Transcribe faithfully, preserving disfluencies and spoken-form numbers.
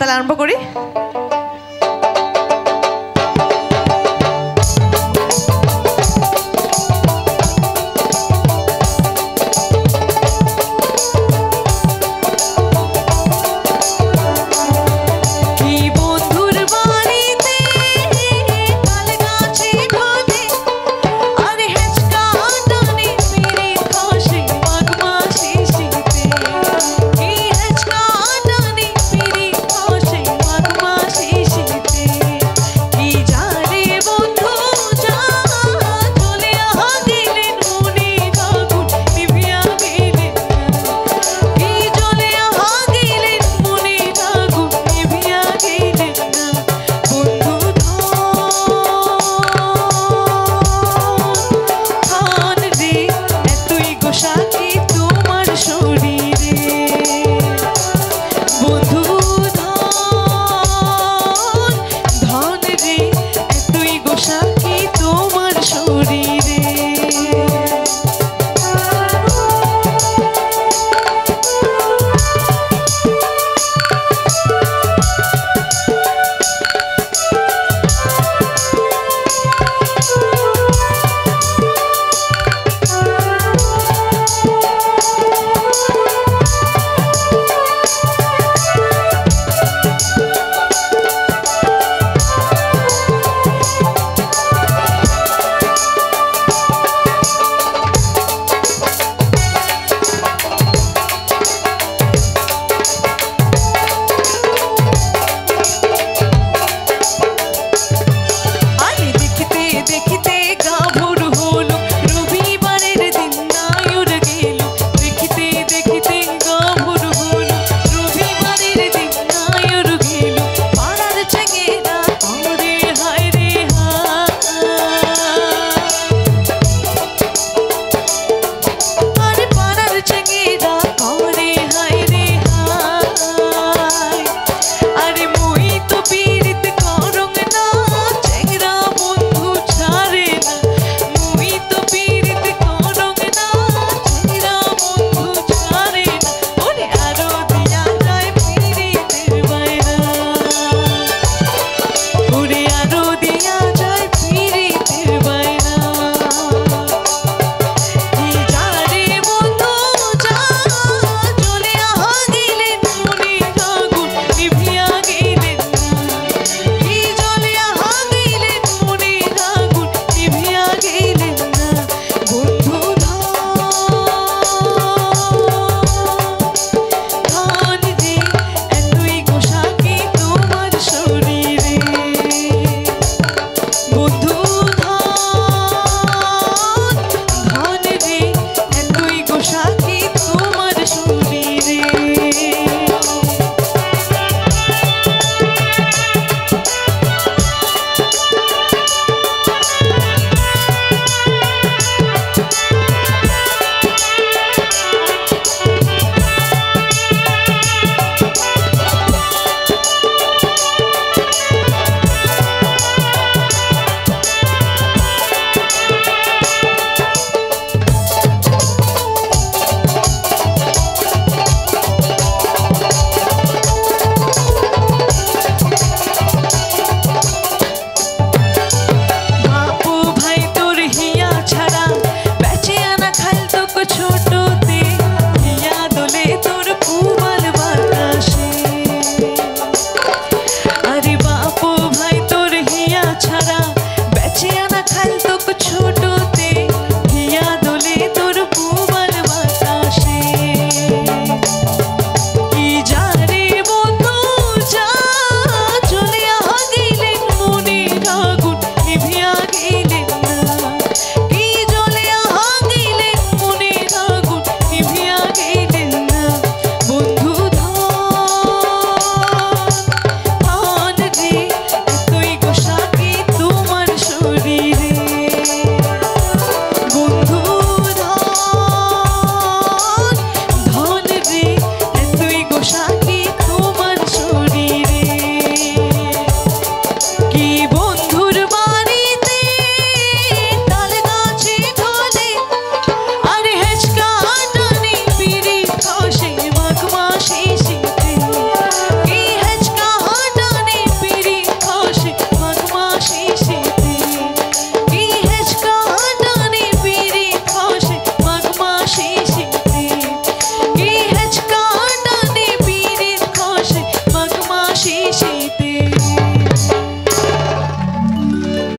তাহলে আরম্ভ করি।